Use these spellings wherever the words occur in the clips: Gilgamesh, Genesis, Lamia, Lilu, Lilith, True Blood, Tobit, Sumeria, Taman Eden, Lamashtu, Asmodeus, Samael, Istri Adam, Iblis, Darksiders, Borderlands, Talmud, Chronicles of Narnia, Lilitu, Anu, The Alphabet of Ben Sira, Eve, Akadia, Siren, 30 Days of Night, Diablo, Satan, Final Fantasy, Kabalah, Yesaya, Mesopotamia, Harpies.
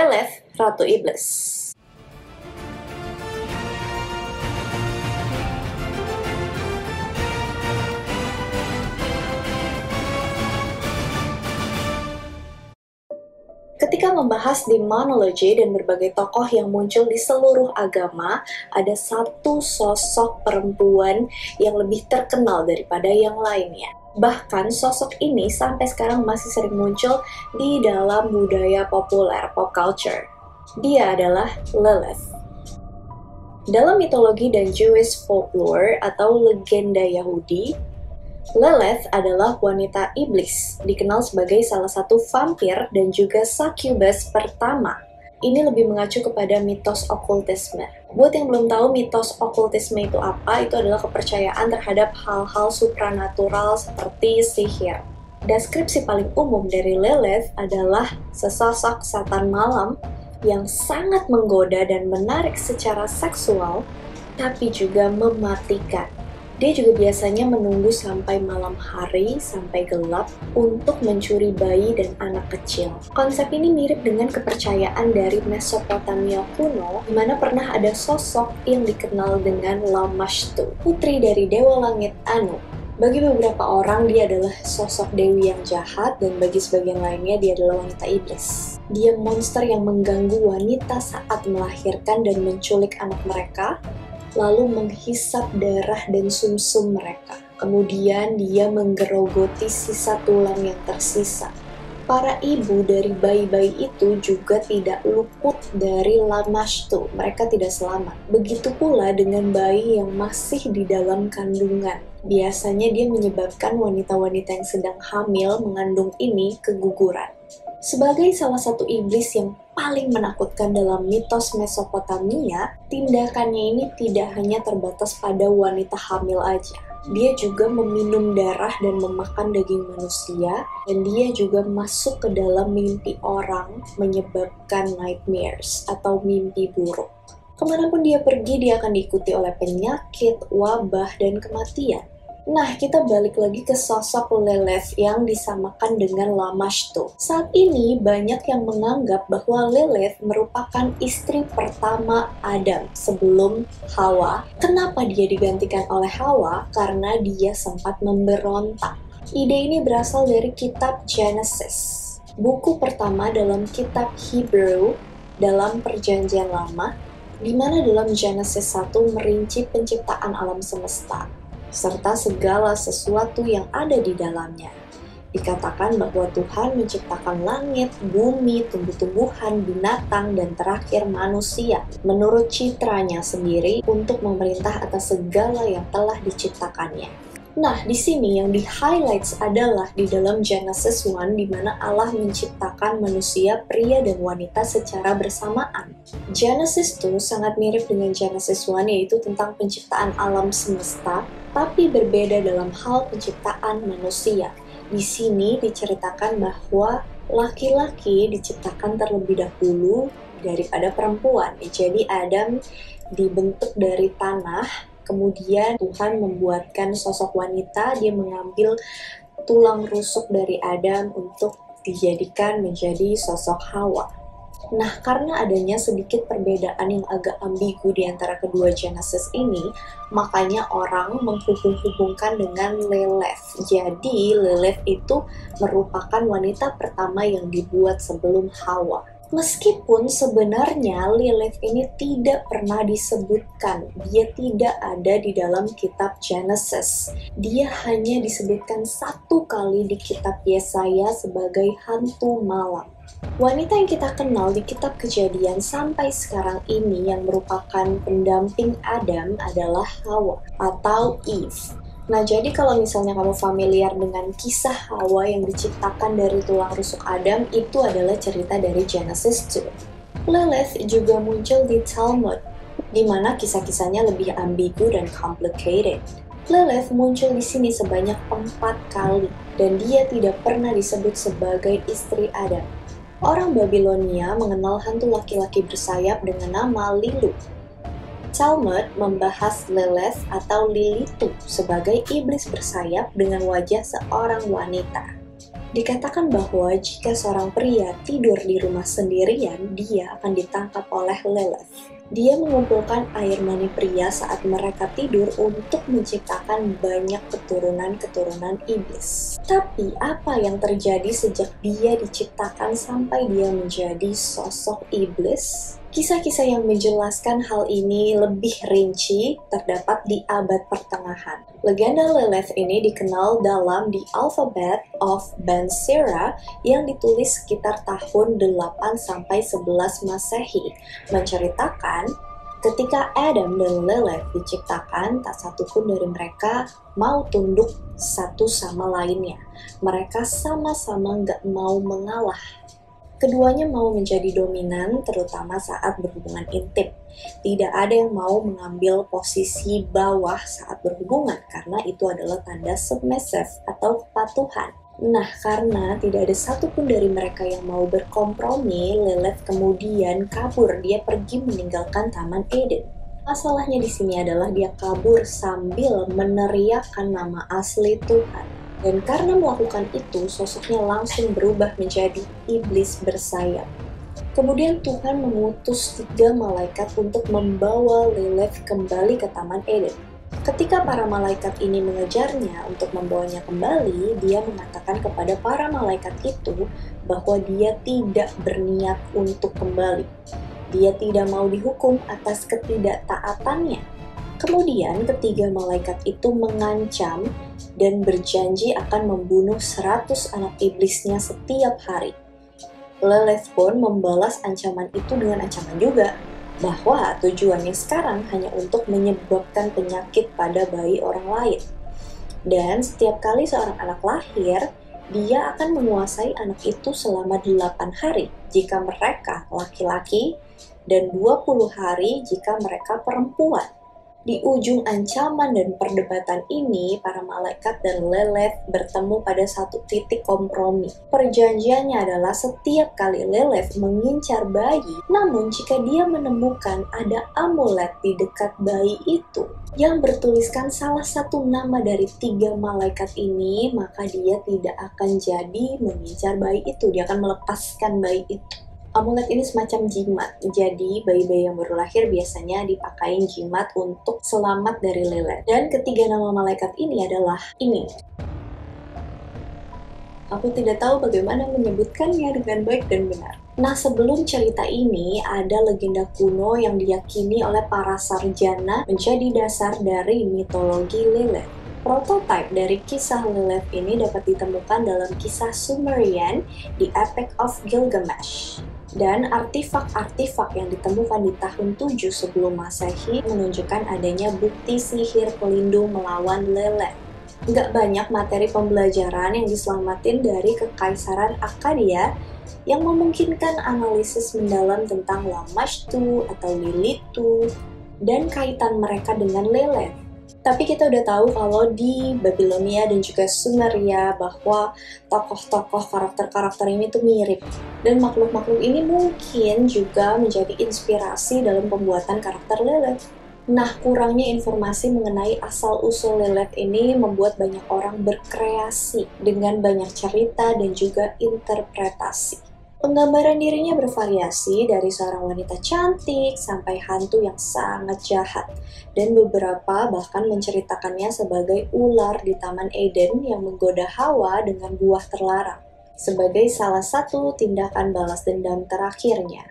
Lilith, Ratu Iblis. Ketika membahas demonology dan berbagai tokoh yang muncul di seluruh agama, ada satu sosok perempuan yang lebih terkenal daripada yang lainnya. Bahkan sosok ini sampai sekarang masih sering muncul di dalam budaya populer, pop culture. Dia adalah Lilith. Dalam mitologi dan Jewish folklore atau legenda Yahudi, Lilith adalah wanita iblis, dikenal sebagai salah satu vampir dan juga succubus pertama. Ini lebih mengacu kepada mitos okultisme. Buat yang belum tahu mitos okultisme itu apa, itu adalah kepercayaan terhadap hal-hal supranatural seperti sihir. Deskripsi paling umum dari Lilith adalah sesosok setan malam yang sangat menggoda dan menarik secara seksual, tapi juga mematikan. Dia juga biasanya menunggu sampai malam hari, sampai gelap, untuk mencuri bayi dan anak kecil. Konsep ini mirip dengan kepercayaan dari Mesopotamia kuno, di mana pernah ada sosok yang dikenal dengan Lamashtu, putri dari dewa langit Anu. Bagi beberapa orang, dia adalah sosok dewi yang jahat, dan bagi sebagian lainnya, dia adalah wanita iblis. Dia monster yang mengganggu wanita saat melahirkan dan menculik anak mereka, lalu menghisap darah dan sumsum mereka. Kemudian dia menggerogoti sisa tulang yang tersisa. Para ibu dari bayi-bayi itu juga tidak luput dari Lamashtu, mereka tidak selamat. Begitu pula dengan bayi yang masih di dalam kandungan. Biasanya dia menyebabkan wanita-wanita yang sedang hamil mengandung ini keguguran. Sebagai salah satu iblis yang paling menakutkan dalam mitos Mesopotamia, tindakannya ini tidak hanya terbatas pada wanita hamil aja. Dia juga meminum darah dan memakan daging manusia, dan dia juga masuk ke dalam mimpi orang menyebabkan nightmares atau mimpi buruk. Kemanapun dia pergi, dia akan diikuti oleh penyakit, wabah, dan kematian. Nah, kita balik lagi ke sosok Lilith yang disamakan dengan Lamashtu. Saat ini, banyak yang menganggap bahwa Lilith merupakan istri pertama Adam sebelum Hawa. Kenapa dia digantikan oleh Hawa? Karena dia sempat memberontak. Ide ini berasal dari kitab Genesis, buku pertama dalam kitab Hebrew dalam Perjanjian Lama, di mana dalam Genesis 1 merinci penciptaan alam semesta serta segala sesuatu yang ada di dalamnya. Dikatakan bahwa Tuhan menciptakan langit, bumi, tumbuh-tumbuhan, binatang, dan terakhir manusia menurut citranya sendiri untuk memerintah atas segala yang telah diciptakannya. Nah, di sini yang di-highlights adalah di dalam Genesis 1 di mana Allah menciptakan manusia pria dan wanita secara bersamaan. Genesis 2 sangat mirip dengan Genesis 1, yaitu tentang penciptaan alam semesta, tapi berbeda dalam hal penciptaan manusia. Di sini diceritakan bahwa laki-laki diciptakan terlebih dahulu daripada perempuan. Jadi Adam dibentuk dari tanah. Kemudian Tuhan membuatkan sosok wanita, dia mengambil tulang rusuk dari Adam untuk dijadikan menjadi sosok Hawa. Nah, karena adanya sedikit perbedaan yang agak ambigu di antara kedua Genesis ini, makanya orang menghubung-hubungkan dengan Lilith. Jadi, Lilith itu merupakan wanita pertama yang dibuat sebelum Hawa. Meskipun sebenarnya Lilith ini tidak pernah disebutkan, dia tidak ada di dalam kitab Genesis. Dia hanya disebutkan satu kali di kitab Yesaya sebagai hantu malam. Wanita yang kita kenal di kitab Kejadian sampai sekarang ini yang merupakan pendamping Adam adalah Hawa atau Eve. Nah, jadi kalau misalnya kamu familiar dengan kisah Hawa yang diciptakan dari tulang rusuk Adam, itu adalah cerita dari Genesis 2. Lilith juga muncul di Talmud, di mana kisah-kisahnya lebih ambigu dan complicated. Lilith muncul di sini sebanyak 4 kali, dan dia tidak pernah disebut sebagai istri Adam. Orang Babilonia mengenal hantu laki-laki bersayap dengan nama Lilu. Talmud membahas Lilith atau Lilitu sebagai iblis bersayap dengan wajah seorang wanita. Dikatakan bahwa jika seorang pria tidur di rumah sendirian, dia akan ditangkap oleh Lilith. Dia mengumpulkan air mani pria saat mereka tidur untuk menciptakan banyak keturunan-keturunan iblis. Tapi apa yang terjadi sejak dia diciptakan sampai dia menjadi sosok iblis? Kisah-kisah yang menjelaskan hal ini lebih rinci terdapat di abad pertengahan. Legenda Lilith ini dikenal dalam The Alphabet of Ben Sira yang ditulis sekitar tahun 8-11 Masehi, menceritakan ketika Adam dan Lilith diciptakan, tak satu pun dari mereka mau tunduk satu sama lainnya. Mereka sama-sama nggak mau mengalah. Keduanya mau menjadi dominan, terutama saat berhubungan intim. Tidak ada yang mau mengambil posisi bawah saat berhubungan, karena itu adalah tanda submissive atau kepatuhan. Nah, karena tidak ada satupun dari mereka yang mau berkompromi, Lilith kemudian kabur. Dia pergi meninggalkan Taman Eden. Masalahnya di sini adalah dia kabur sambil meneriakkan nama asli Tuhan. Dan karena melakukan itu, sosoknya langsung berubah menjadi iblis bersayap. Kemudian Tuhan mengutus 3 malaikat untuk membawa Lilith kembali ke Taman Eden. Ketika para malaikat ini mengejarnya untuk membawanya kembali, dia mengatakan kepada para malaikat itu bahwa dia tidak berniat untuk kembali. Dia tidak mau dihukum atas ketidaktaatannya. Kemudian ketiga malaikat itu mengancam dan berjanji akan membunuh 100 anak iblisnya setiap hari. Lilith pun membalas ancaman itu dengan ancaman juga, bahwa tujuannya sekarang hanya untuk menyebabkan penyakit pada bayi orang lain. Dan setiap kali seorang anak lahir, dia akan menguasai anak itu selama 8 hari jika mereka laki-laki dan 20 hari jika mereka perempuan. Di ujung ancaman dan perdebatan ini, para malaikat dan Lilith bertemu pada satu titik kompromi. Perjanjiannya adalah setiap kali Lilith mengincar bayi, namun jika dia menemukan ada amulet di dekat bayi itu yang bertuliskan salah satu nama dari 3 malaikat ini, maka dia tidak akan jadi mengincar bayi itu, dia akan melepaskan bayi itu. Amulet ini semacam jimat, jadi bayi-bayi yang baru lahir biasanya dipakai jimat untuk selamat dari Lilith. Dan ketiga nama malaikat ini adalah ini. Aku tidak tahu bagaimana menyebutkannya dengan baik dan benar. Nah, sebelum cerita ini, ada legenda kuno yang diyakini oleh para sarjana menjadi dasar dari mitologi Lilith. Prototipe dari kisah Lilith ini dapat ditemukan dalam kisah Sumerian di Epic of Gilgamesh. Dan artefak-artefak yang ditemukan di tahun 7 sebelum Masehi menunjukkan adanya bukti sihir pelindung melawan Lilith. Nggak banyak materi pembelajaran yang diselamatin dari Kekaisaran Akadia yang memungkinkan analisis mendalam tentang Lamashtu atau Lilitu dan kaitan mereka dengan Lilith. Tapi kita udah tahu kalau di Babilonia dan juga Sumeria bahwa tokoh-tokoh, karakter-karakter ini tuh mirip. Dan makhluk-makhluk ini mungkin juga menjadi inspirasi dalam pembuatan karakter Lilith. Nah, kurangnya informasi mengenai asal-usul Lilith ini membuat banyak orang berkreasi dengan banyak cerita dan juga interpretasi. Penggambaran dirinya bervariasi dari seorang wanita cantik sampai hantu yang sangat jahat, dan beberapa bahkan menceritakannya sebagai ular di Taman Eden yang menggoda Hawa dengan buah terlarang sebagai salah satu tindakan balas dendam terakhirnya.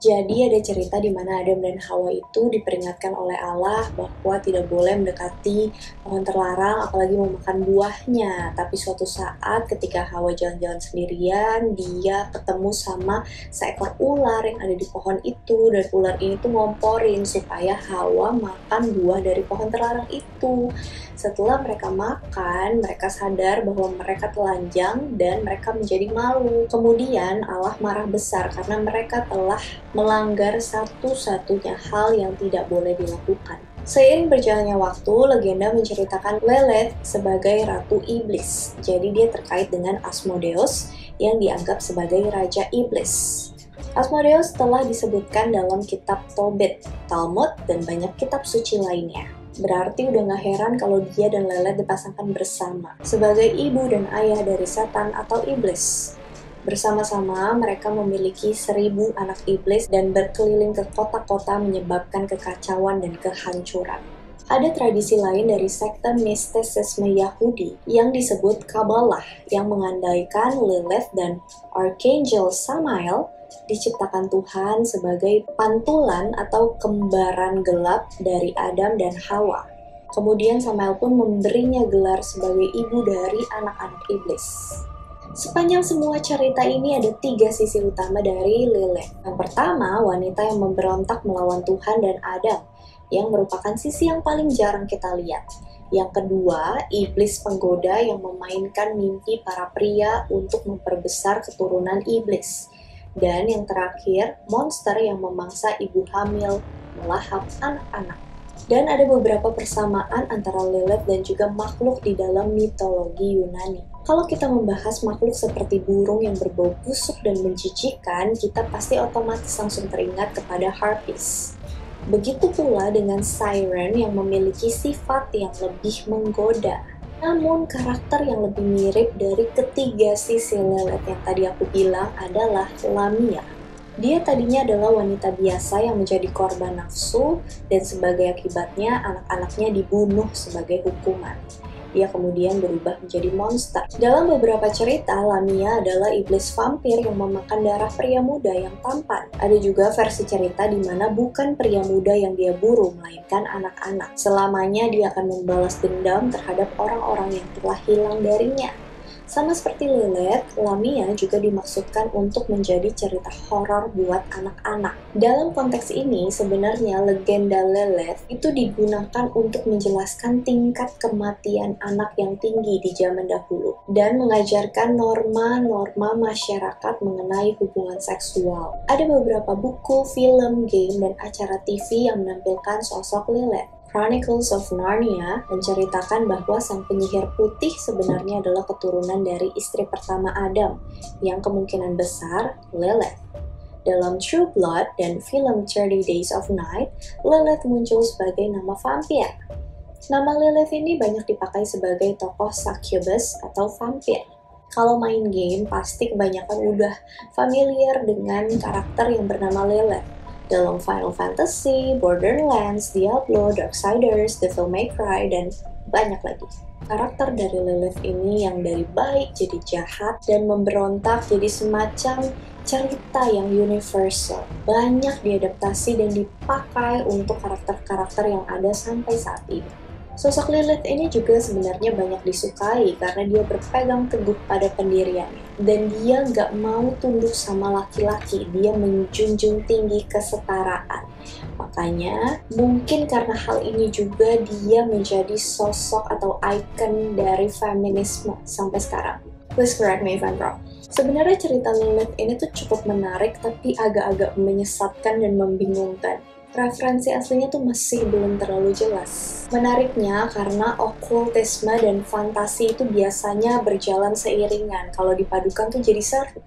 Jadi ada cerita di mana Adam dan Hawa itu diperingatkan oleh Allah bahwa tidak boleh mendekati pohon terlarang apalagi memakan buahnya. Tapi suatu saat ketika Hawa jalan-jalan sendirian, dia ketemu sama seekor ular yang ada di pohon itu, dan ular ini tuh ngomporin supaya Hawa makan buah dari pohon terlarang itu. Setelah mereka makan, mereka sadar bahwa mereka telanjang dan mereka menjadi malu. Kemudian Allah marah besar karena mereka telah melanggar satu-satunya hal yang tidak boleh dilakukan. Seiring berjalannya waktu, legenda menceritakan Lilith sebagai ratu iblis. Jadi dia terkait dengan Asmodeus yang dianggap sebagai raja iblis. Asmodeus telah disebutkan dalam kitab Tobit, Talmud, dan banyak kitab suci lainnya. Berarti udah gak heran kalau dia dan Lilith dipasangkan bersama, sebagai ibu dan ayah dari Satan atau Iblis. Bersama-sama, mereka memiliki 1000 anak iblis dan berkeliling ke kota-kota menyebabkan kekacauan dan kehancuran. Ada tradisi lain dari sekte mistisisme Yahudi yang disebut Kabalah, yang mengandaikan Lilith dan Archangel Samael diciptakan Tuhan sebagai pantulan atau kembaran gelap dari Adam dan Hawa. Kemudian Samael pun memberinya gelar sebagai ibu dari anak-anak iblis. Sepanjang semua cerita ini ada 3 sisi utama dari Lilith. Yang pertama, wanita yang memberontak melawan Tuhan dan Adam, yang merupakan sisi yang paling jarang kita lihat. Yang kedua, iblis penggoda yang memainkan mimpi para pria untuk memperbesar keturunan iblis. Dan yang terakhir, monster yang memangsa ibu hamil melahap anak-anak. Dan ada beberapa persamaan antara Lilith dan juga makhluk di dalam mitologi Yunani. Kalau kita membahas makhluk seperti burung yang berbau busuk dan menjijikkan, kita pasti otomatis langsung teringat kepada Harpies. Begitu pula dengan Siren yang memiliki sifat yang lebih menggoda. Namun karakter yang lebih mirip dari ketiga sisi Lilith yang tadi aku bilang adalah Lamia. Dia tadinya adalah wanita biasa yang menjadi korban nafsu dan sebagai akibatnya anak-anaknya dibunuh sebagai hukuman. Dia kemudian berubah menjadi monster. Dalam beberapa cerita, Lamia adalah iblis vampir yang memakan darah pria muda yang tampan. Ada juga versi cerita di mana bukan pria muda yang dia buru, melainkan anak-anak. Selamanya dia akan membalas dendam terhadap orang-orang yang telah hilang darinya. Sama seperti Lilith, Lamia juga dimaksudkan untuk menjadi cerita horor buat anak-anak. Dalam konteks ini, sebenarnya legenda Lilith itu digunakan untuk menjelaskan tingkat kematian anak yang tinggi di zaman dahulu dan mengajarkan norma-norma masyarakat mengenai hubungan seksual. Ada beberapa buku, film, game, dan acara TV yang menampilkan sosok Lilith. Chronicles of Narnia menceritakan bahwa sang penyihir putih sebenarnya adalah keturunan dari istri pertama Adam, yang kemungkinan besar Lilith. Dalam True Blood dan film 30 Days of Night, Lilith muncul sebagai nama vampir. Nama Lilith ini banyak dipakai sebagai tokoh succubus atau vampir. Kalau main game, pasti kebanyakan udah familiar dengan karakter yang bernama Lilith. Dalam Final Fantasy, Borderlands, Diablo, Darksiders, Devil May Cry, dan banyak lagi. Karakter dari Lilith ini yang dari baik jadi jahat dan memberontak jadi semacam cerita yang universal. Banyak diadaptasi dan dipakai untuk karakter-karakter yang ada sampai saat ini. Sosok Lilith ini juga sebenarnya banyak disukai karena dia berpegang teguh pada pendiriannya. Dan dia nggak mau tunduk sama laki-laki, dia menjunjung tinggi kesetaraan. Makanya mungkin karena hal ini juga dia menjadi sosok atau ikon dari feminisme sampai sekarang. Please correct me if I'm wrong. Sebenarnya cerita Lilith ini tuh cukup menarik tapi agak-agak menyesatkan dan membingungkan. Referensi aslinya tuh masih belum terlalu jelas. Menariknya karena okultisme dan fantasi itu biasanya berjalan seiringan, kalau dipadukan tuh jadi seru.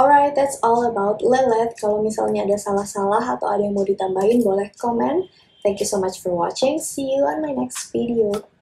Alright, that's all about Lilith. Kalau misalnya ada salah-salah atau ada yang mau ditambahin, boleh komen. Thank you so much for watching. See you on my next video.